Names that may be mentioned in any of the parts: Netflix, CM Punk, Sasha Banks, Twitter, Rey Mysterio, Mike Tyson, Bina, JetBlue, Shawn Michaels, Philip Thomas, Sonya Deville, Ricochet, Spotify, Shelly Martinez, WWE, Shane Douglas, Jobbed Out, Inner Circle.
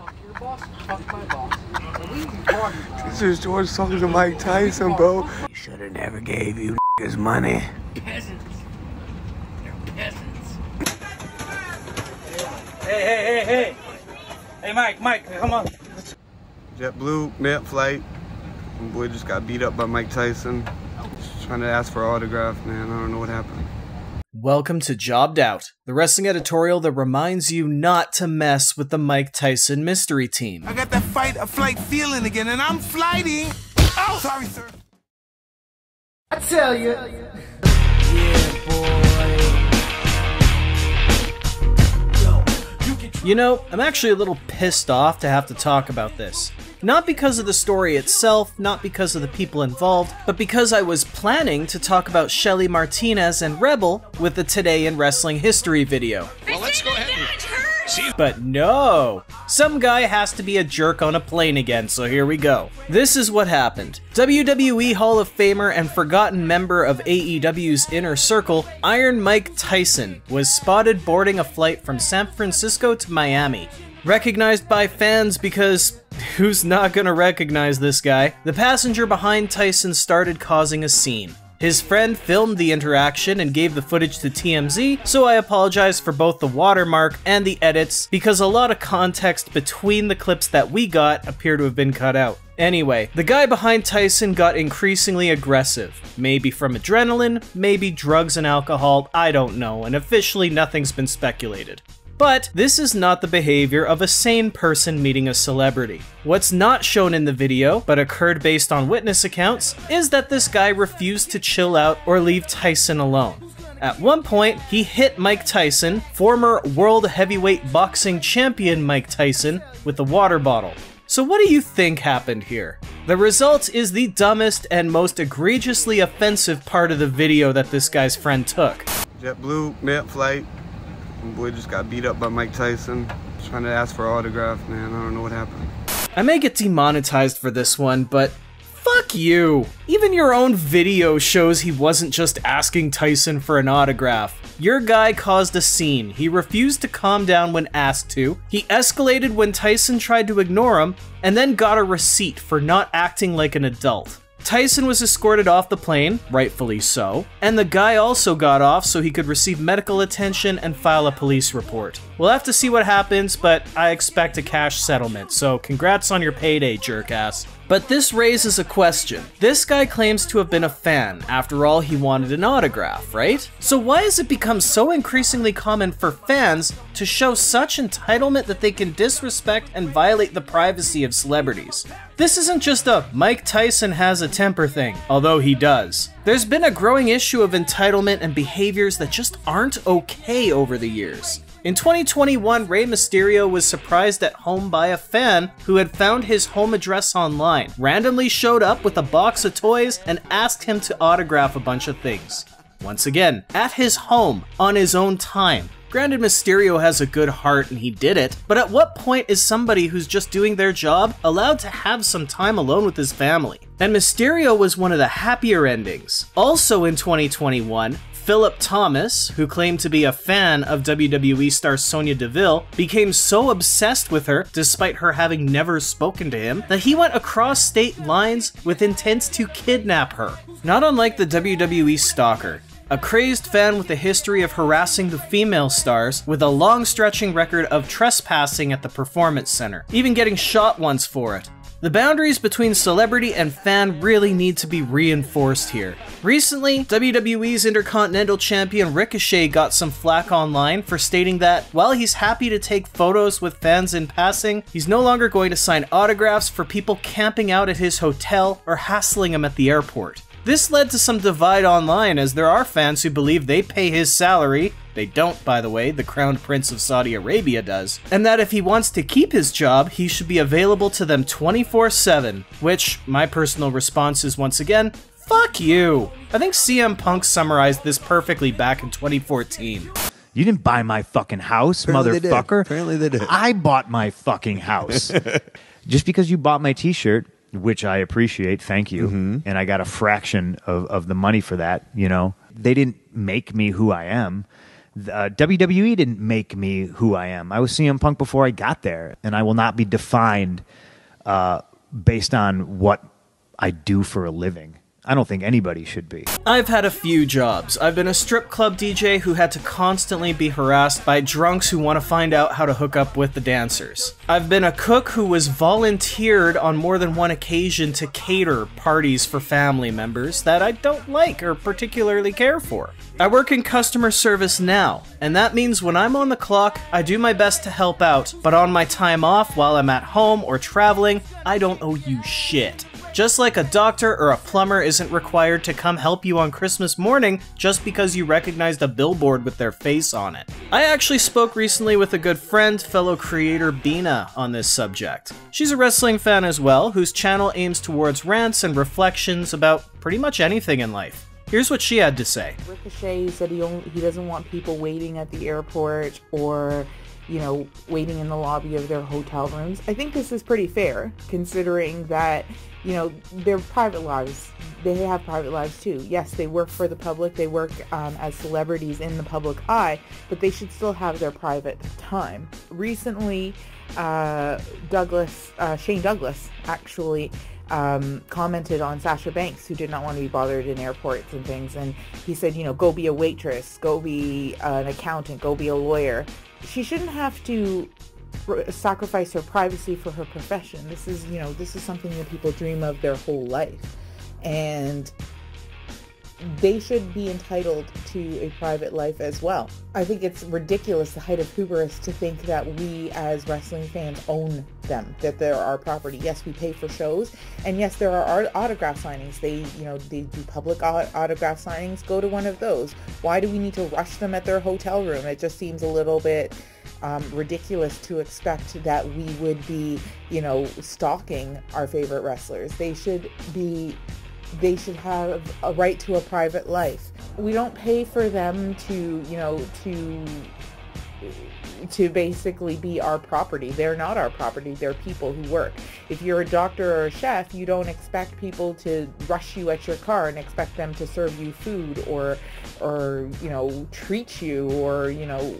Fuck your boss, fuck my boss. This is George talking to Mike Tyson, bro. You should have never gave you niggas money. Peasants. They're peasants. Hey. Hey, Mike, come on. JetBlue, net flight. My boy just got beat up by Mike Tyson. Just trying to ask for an autograph, man. I don't know what happened. Welcome to Jobbed Out, the wrestling editorial that reminds you not to mess with the Mike Tyson mystery team. I got that fight or flight feeling again, and I'm flighting. Oh, sorry, sir. I tell you. Yeah, boy. You know, I'm actually a little pissed off to have to talk about this. Not because of the story itself, not because of the people involved, but because I was planning to talk about Shelly Martinez and Rebel with the Today in Wrestling History video. Well, let's go ahead. But no! Some guy has to be a jerk on a plane again, so here we go. This is what happened. WWE Hall of Famer and forgotten member of AEW's Inner Circle, Iron Mike Tyson, was spotted boarding a flight from San Francisco to Miami. Recognized by fans because who's not gonna recognize this guy? The passenger behind Tyson started causing a scene. His friend filmed the interaction and gave the footage to TMZ, so I apologize for both the watermark and the edits because a lot of context between the clips that we got appear to have been cut out. Anyway, the guy behind Tyson got increasingly aggressive. Maybe from adrenaline, maybe drugs and alcohol, I don't know, and officially nothing's been speculated. But this is not the behavior of a sane person meeting a celebrity. What's not shown in the video, but occurred based on witness accounts, is that this guy refused to chill out or leave Tyson alone. At one point, he hit Mike Tyson, former world heavyweight boxing champion Mike Tyson, with a water bottle. So what do you think happened here? The result is the dumbest and most egregiously offensive part of the video that this guy's friend took. JetBlue, net flight. My boy just got beat up by Mike Tyson. Just trying to ask for an autograph, man. I don't know what happened. I may get demonetized for this one, but fuck you. Even your own video shows he wasn't just asking Tyson for an autograph. Your guy caused a scene. He refused to calm down when asked to. He escalated when Tyson tried to ignore him, and then got a receipt for not acting like an adult. Tyson was escorted off the plane, rightfully so, and the guy also got off so he could receive medical attention and file a police report. We'll have to see what happens, but I expect a cash settlement, so congrats on your payday, jerkass. But this raises a question. This guy claims to have been a fan. After all, he wanted an autograph, right? So why has it become so increasingly common for fans to show such entitlement that they can disrespect and violate the privacy of celebrities? This isn't just a Mike Tyson has a temper thing, although he does. There's been a growing issue of entitlement and behaviors that just aren't okay over the years. In 2021, Rey Mysterio was surprised at home by a fan who had found his home address online, randomly showed up with a box of toys, and asked him to autograph a bunch of things. Once again, at his home, on his own time. Granted, Mysterio has a good heart and he did it, but at what point is somebody who's just doing their job allowed to have some time alone with his family? And Mysterio was one of the happier endings. Also in 2021, Philip Thomas, who claimed to be a fan of WWE star Sonya Deville, became so obsessed with her, despite her having never spoken to him, that he went across state lines with intent to kidnap her. Not unlike the WWE stalker, a crazed fan with a history of harassing the female stars, with a long-stretching record of trespassing at the Performance Center, even getting shot once for it. The boundaries between celebrity and fan really need to be reinforced here. Recently, WWE's Intercontinental Champion Ricochet got some flack online for stating that, while he's happy to take photos with fans in passing, he's no longer going to sign autographs for people camping out at his hotel or hassling him at the airport. This led to some divide online, as there are fans who believe they pay his salary. They don't, by the way, the Crown Prince of Saudi Arabia does. And that if he wants to keep his job, he should be available to them 24/7. Which, my personal response is once again, fuck you. I think CM Punk summarized this perfectly back in 2014. You didn't buy my fucking house, apparently, motherfucker. Apparently they did. I bought my fucking house. Just because you bought my t-shirt, which I appreciate, thank you, and I got a fraction of the money for that, you know. They didn't make me who I am. WWE didn't make me who I am. I was CM Punk before I got there, and I will not be defined based on what I do for a living. I don't think anybody should be. I've had a few jobs. I've been a strip club DJ who had to constantly be harassed by drunks who want to find out how to hook up with the dancers. I've been a cook who was volunteered on more than one occasion to cater parties for family members that I don't like or particularly care for. I work in customer service now, and that means when I'm on the clock, I do my best to help out, but on my time off while I'm at home or traveling, I don't owe you shit. Just like a doctor or a plumber isn't required to come help you on Christmas morning just because you recognized a billboard with their face on it. I actually spoke recently with a good friend, fellow creator Bina, on this subject. She's a wrestling fan as well, whose channel aims towards rants and reflections about pretty much anything in life. Here's what she had to say. Ricochet said he doesn't want people waiting at the airport or, you know, waiting in the lobby of their hotel rooms. I think this is pretty fair, considering that, you know, their private lives, they have private lives too. Yes, they work for the public, they work as celebrities in the public eye, but they should still have their private time. Recently, Shane Douglas actually commented on Sasha Banks, who did not want to be bothered in airports and things, and he said, you know, go be a waitress, go be an accountant, go be a lawyer. She shouldn't have to sacrifice her privacy for her profession. This is, you know, this is something that people dream of their whole life, and they should be entitled to a private life as well. I think it's ridiculous, the height of hubris, to think that we as wrestling fans own them, that they're our property. Yes, we pay for shows, and yes, there are autograph signings. They, you know, they do public autograph signings. Go to one of those. Why do we need to rush them at their hotel room? It just seems a little bit ridiculous to expect that we would be, you know, stalking our favorite wrestlers. They should have a right to a private life. We don't pay for them to, you know, to basically be our property. They're not our property. They're people who work. If you're a doctor or a chef, you don't expect people to rush you at your car and expect them to serve you food or you know, treat you or, you know,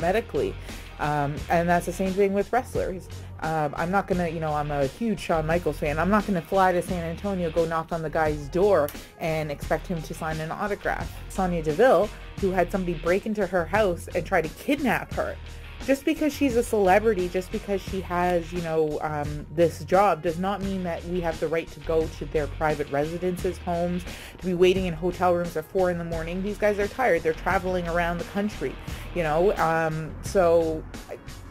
medically. And that's the same thing with wrestlers. I'm not gonna, you know, I'm a huge Shawn Michaels fan. I'm not gonna fly to San Antonio, go knock on the guy's door and expect him to sign an autograph. Sonya Deville, who had somebody break into her house and try to kidnap her. Just because she's a celebrity, just because she has, you know, this job, does not mean that we have the right to go to their private residences, homes, to be waiting in hotel rooms at 4 in the morning. These guys are tired. They're traveling around the country, you know. So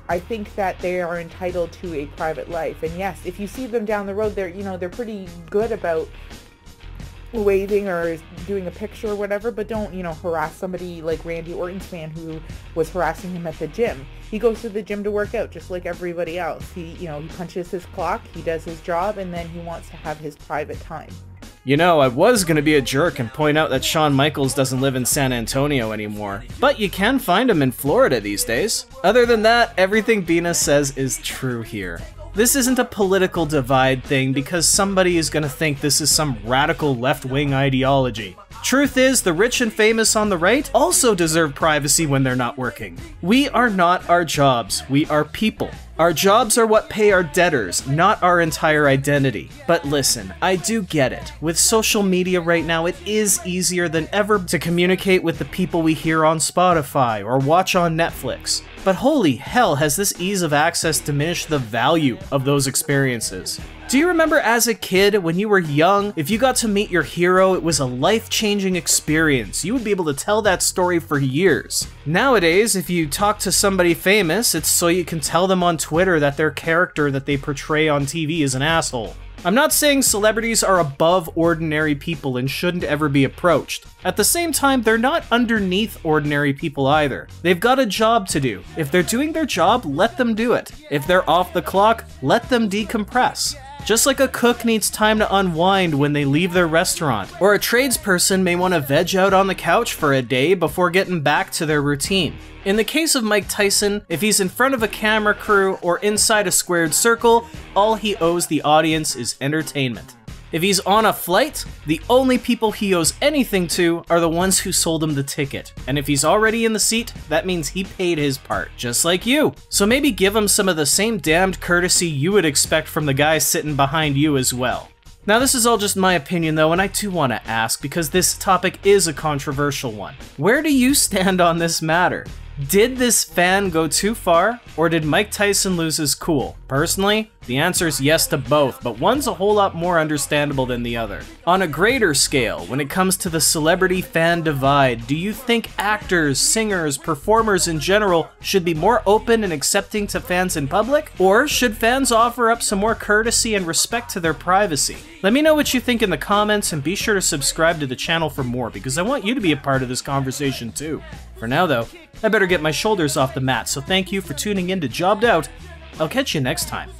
I think that they are entitled to a private life. And yes, if you see them down the road, they're, you know, they're pretty good about waving or doing a picture or whatever, but don't, you know, harass somebody like Randy Orton's fan who was harassing him at the gym. He goes to the gym to work out just like everybody else. He, you know, he punches his clock, he does his job, and then he wants to have his private time. You know, I was gonna be a jerk and point out that Shawn Michaels doesn't live in San Antonio anymore, but you can find him in Florida these days. Other than that, everything Bina says is true here. This isn't a political divide thing because somebody is gonna think this is some radical left-wing ideology. Truth is, the rich and famous on the right also deserve privacy when they're not working. We are not our jobs, we are people. Our jobs are what pay our debtors, not our entire identity. But listen, I do get it. With social media right now, it is easier than ever to communicate with the people we hear on Spotify or watch on Netflix. But holy hell, has this ease of access diminished the value of those experiences? Do you remember as a kid, when you were young, if you got to meet your hero, it was a life-changing experience. You would be able to tell that story for years. Nowadays, if you talk to somebody famous, it's so you can tell them on Twitter that their character that they portray on TV is an asshole. I'm not saying celebrities are above ordinary people and shouldn't ever be approached. At the same time, they're not underneath ordinary people either. They've got a job to do. If they're doing their job, let them do it. If they're off the clock, let them decompress. Just like a cook needs time to unwind when they leave their restaurant, or a tradesperson may want to veg out on the couch for a day before getting back to their routine. In the case of Mike Tyson, if he's in front of a camera crew or inside a squared circle, all he owes the audience is entertainment. If he's on a flight, the only people he owes anything to are the ones who sold him the ticket. And if he's already in the seat, that means he paid his part, just like you. So maybe give him some of the same damned courtesy you would expect from the guy sitting behind you as well. Now this is all just my opinion though, and I do want to ask, because this topic is a controversial one. Where do you stand on this matter? Did this fan go too far, or did Mike Tyson lose his cool? Personally, the answer is yes to both, but one's a whole lot more understandable than the other. On a greater scale, when it comes to the celebrity fan divide, do you think actors, singers, performers in general should be more open and accepting to fans in public? Or should fans offer up some more courtesy and respect to their privacy? Let me know what you think in the comments, and be sure to subscribe to the channel for more, because I want you to be a part of this conversation too. For now though, I better get my shoulders off the mat, so thank you for tuning in to Jobbed Out. I'll catch you next time.